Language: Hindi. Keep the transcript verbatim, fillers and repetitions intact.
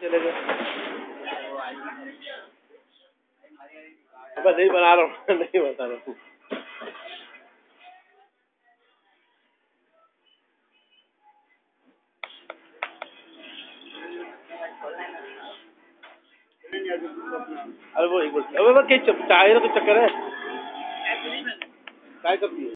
चले जाओ, नहीं बना रहा हूँ, नहीं बता रहा हूँ। अरे वो एक बार अबे वो क्या टायर का चक्कर है, काय करती है।